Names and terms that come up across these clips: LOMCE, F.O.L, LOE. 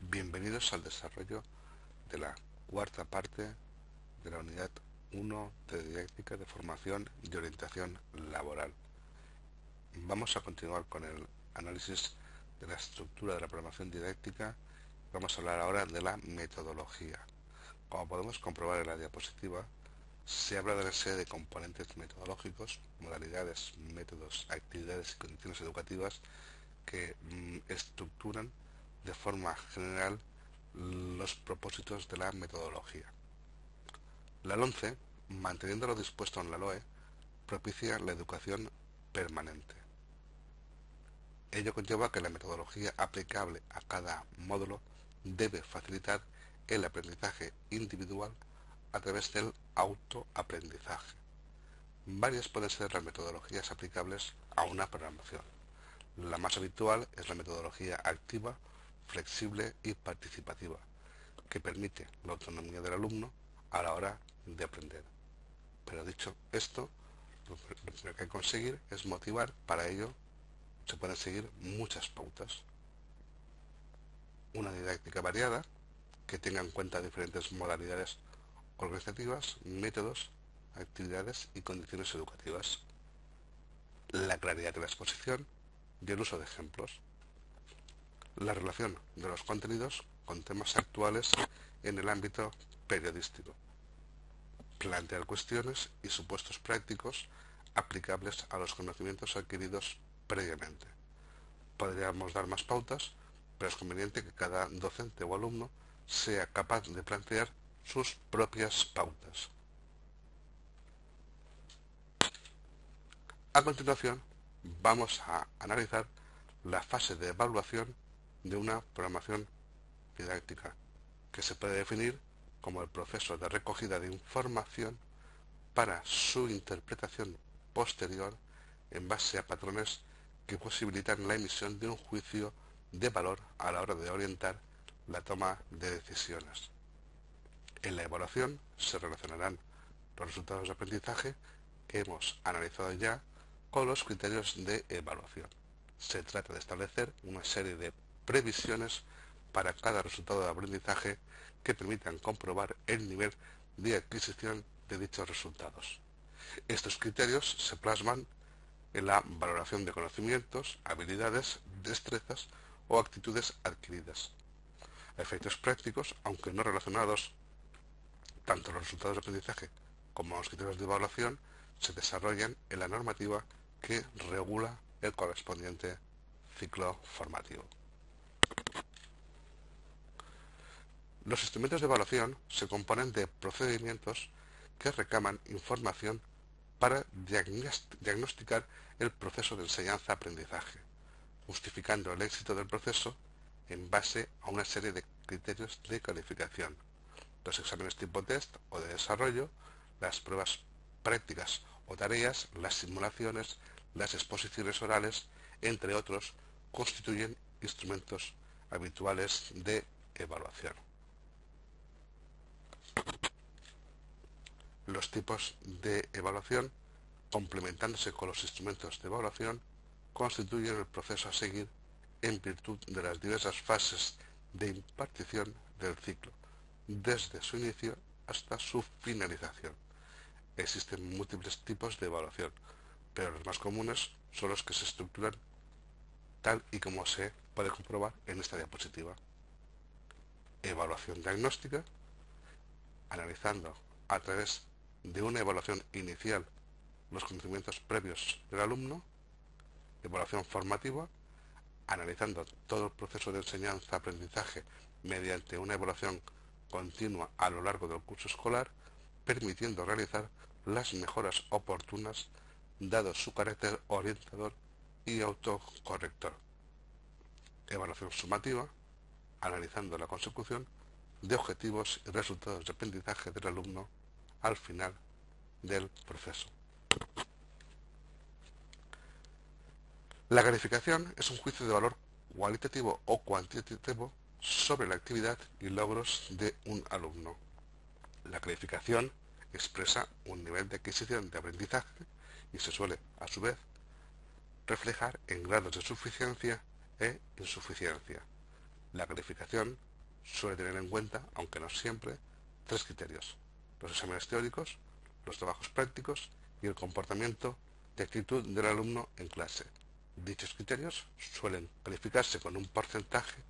Bienvenidos al desarrollo de la cuarta parte de la unidad 1 de didáctica de formación y orientación laboral. Vamos a continuar con el análisis de la estructura de la programación didáctica. Vamos a hablar ahora de la metodología. Como podemos comprobar en la diapositiva, se habla de una serie de componentes metodológicos, modalidades, métodos, actividades y condiciones educativas que estructuran de forma general los propósitos de la metodología. La LOMCE, manteniendo lo dispuesto en la LOE, propicia la educación permanente. Ello conlleva que la metodología aplicable a cada módulo debe facilitar el aprendizaje individual a través del autoaprendizaje. Varias pueden ser las metodologías aplicables a una programación. La más habitual es la metodología activa, flexible y participativa, que permite la autonomía del alumno a la hora de aprender. Pero dicho esto, lo que hay que conseguir es motivar. Para ello se pueden seguir muchas pautas. Una didáctica variada, que tenga en cuenta diferentes modalidades organizativas, métodos, actividades y condiciones educativas. La claridad de la exposición y el uso de ejemplos. La relación de los contenidos con temas actuales en el ámbito periodístico. Plantear cuestiones y supuestos prácticos aplicables a los conocimientos adquiridos previamente. Podríamos dar más pautas, pero es conveniente que cada docente o alumno sea capaz de plantear sus propias pautas. A continuación, vamos a analizar la fase de evaluación de una programación didáctica, que se puede definir como el proceso de recogida de información para su interpretación posterior en base a patrones que posibilitan la emisión de un juicio de valor a la hora de orientar la toma de decisiones. En la evaluación se relacionarán los resultados de aprendizaje que hemos analizado ya con los criterios de evaluación. Se trata de establecer una serie de previsiones para cada resultado de aprendizaje que permitan comprobar el nivel de adquisición de dichos resultados. Estos criterios se plasman en la valoración de conocimientos, habilidades, destrezas o actitudes adquiridas. Efectos prácticos, aunque no relacionados, tanto los resultados de aprendizaje como los criterios de evaluación se desarrollan en la normativa que regula el correspondiente ciclo formativo. Los instrumentos de evaluación se componen de procedimientos que recaman información para diagnosticar el proceso de enseñanza-aprendizaje, justificando el éxito del proceso en base a una serie de criterios de calificación: los exámenes tipo test o de desarrollo, las pruebas prácticas o tareas, las simulaciones, las exposiciones orales, entre otros, constituyen instrumentos habituales de evaluación. Los tipos de evaluación, complementándose con los instrumentos de evaluación, constituyen el proceso a seguir en virtud de las diversas fases de impartición del ciclo, desde su inicio hasta su finalización. Existen múltiples tipos de evaluación, pero los más comunes son los que se estructuran tal y como se puede comprobar en esta diapositiva. Evaluación diagnóstica, analizando a través de una evaluación inicial los conocimientos previos del alumno. Evaluación formativa, analizando todo el proceso de enseñanza-aprendizaje mediante una evaluación continua a lo largo del curso escolar, permitiendo realizar las mejoras oportunas dado su carácter orientador y autocorrector. Evaluación sumativa, analizando la consecución de objetivos y resultados de aprendizaje del alumno al final del proceso. La calificación es un juicio de valor cualitativo o cuantitativo sobre la actividad y logros de un alumno. La calificación expresa un nivel de adquisición de aprendizaje y se suele, a su vez, reflejar en grados de suficiencia e insuficiencia. La calificación suele tener en cuenta, aunque no siempre, tres criterios: los exámenes teóricos, los trabajos prácticos y el comportamiento y actitud del alumno en clase. Dichos criterios suelen calificarse con un porcentaje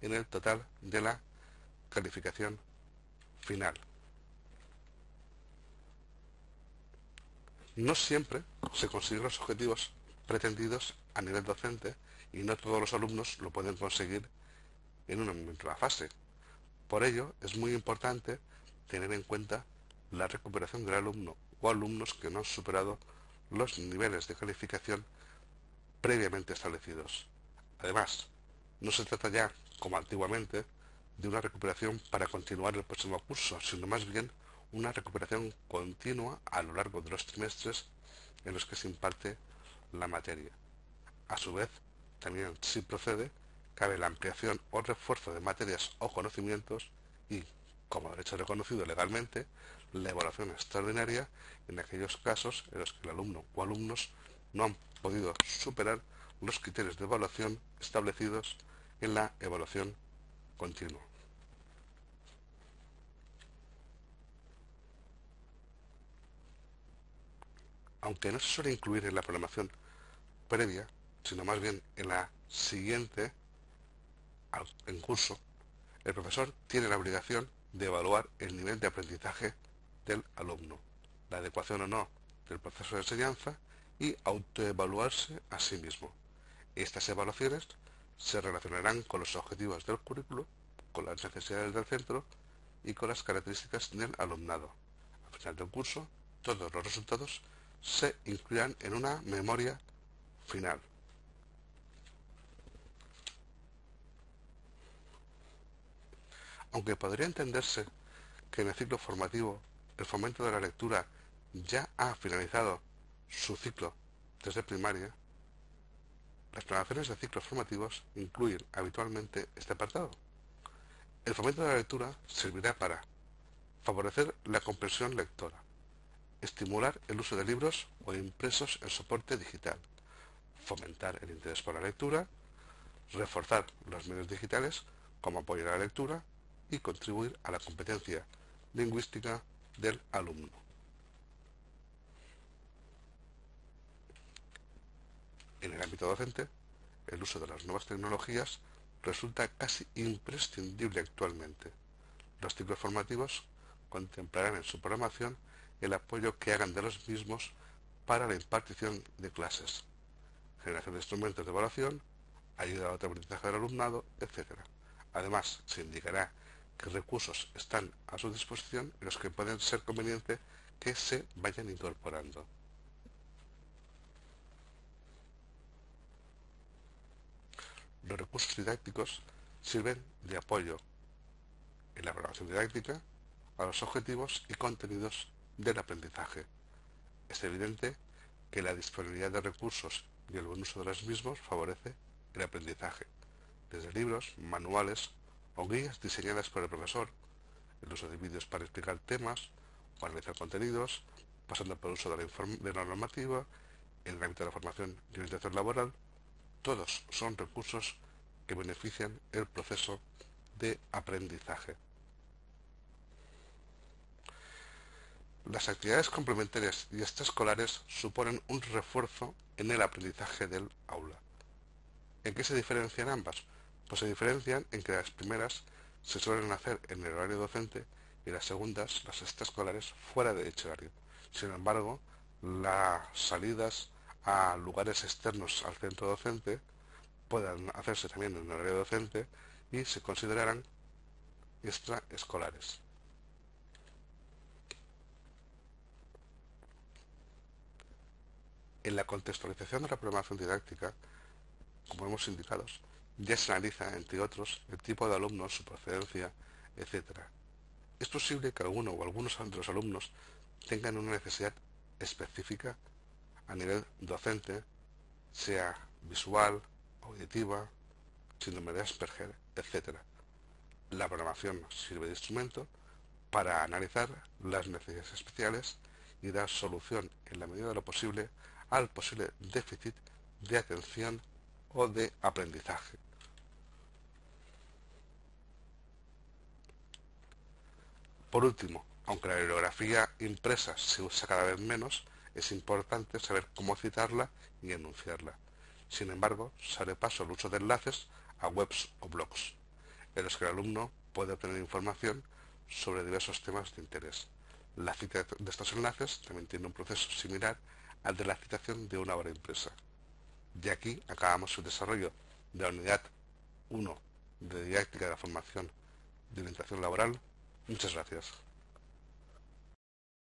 en el total de la calificación final. No siempre se consiguen los objetivos pretendidos a nivel docente y no todos los alumnos lo pueden conseguir en una misma fase. Por ello, es muy importante tener en cuenta la recuperación del alumno o alumnos que no han superado los niveles de calificación previamente establecidos. Además, no se trata ya, como antiguamente, de una recuperación para continuar el próximo curso, sino más bien una recuperación continua a lo largo de los trimestres en los que se imparte la materia. A su vez, también, si procede, cabe la ampliación o refuerzo de materias o conocimientos y, como derecho reconocido legalmente, la evaluación extraordinaria en aquellos casos en los que el alumno o alumnos no han podido superar los criterios de evaluación establecidos en la evaluación continua. Aunque no se suele incluir en la programación previa, sino más bien en la siguiente, en curso, el profesor tiene la obligación de evaluar el nivel de aprendizaje del alumno, la adecuación o no del proceso de enseñanza y autoevaluarse a sí mismo. Estas evaluaciones se relacionarán con los objetivos del currículo, con las necesidades del centro y con las características del alumnado. Al final del curso, todos los resultados se incluirán en una memoria final. Aunque podría entenderse que en el ciclo formativo el fomento de la lectura ya ha finalizado su ciclo desde primaria, las programaciones de ciclos formativos incluyen habitualmente este apartado. El fomento de la lectura servirá para favorecer la comprensión lectora, estimular el uso de libros o impresos en soporte digital, fomentar el interés por la lectura, reforzar los medios digitales como apoyo a la lectura y contribuir a la competencia lingüística del alumno. En el ámbito docente, el uso de las nuevas tecnologías resulta casi imprescindible actualmente. Los ciclos formativos contemplarán en su programación el apoyo que hagan de los mismos para la impartición de clases, generación de instrumentos de evaluación, ayuda al aprendizaje del alumnado, etc. Además, se indicará qué recursos están a su disposición y los que pueden ser conveniente que se vayan incorporando. Los recursos didácticos sirven de apoyo en la programación didáctica a los objetivos y contenidos del aprendizaje. Es evidente que la disponibilidad de recursos y el buen uso de los mismos favorece el aprendizaje, desde libros, manuales o guías diseñadas por el profesor, el uso de vídeos para explicar temas o analizar contenidos, pasando por el uso de la normativa, en el ámbito de la formación y orientación laboral. Todos son recursos que benefician el proceso de aprendizaje. Las actividades complementarias y extraescolares suponen un refuerzo en el aprendizaje del aula. ¿En qué se diferencian ambas? Pues se diferencian en que las primeras se suelen hacer en el horario docente y las segundas, las extraescolares, fuera de dicho horario. Sin embargo, las salidas a lugares externos al centro docente puedan hacerse también en el horario docente y se considerarán extraescolares. En la contextualización de la programación didáctica, como hemos indicado, ya se analiza, entre otros, el tipo de alumnos, su procedencia, etc. Es posible que alguno o algunos de los alumnos tengan una necesidad específica a nivel docente, sea visual, auditiva, síndrome de Asperger, etc. La programación sirve de instrumento para analizar las necesidades especiales y dar solución en la medida de lo posible al posible déficit de atención o de aprendizaje. Por último, aunque la bibliografía impresa se usa cada vez menos, es importante saber cómo citarla y enunciarla. Sin embargo, se abre paso al uso de enlaces a webs o blogs, en los que el alumno puede obtener información sobre diversos temas de interés. La cita de estos enlaces también tiene un proceso similar al de la citación de una obra impresa. Y aquí acabamos el desarrollo de la unidad 1 de didáctica de la formación de orientación laboral. Muchas gracias.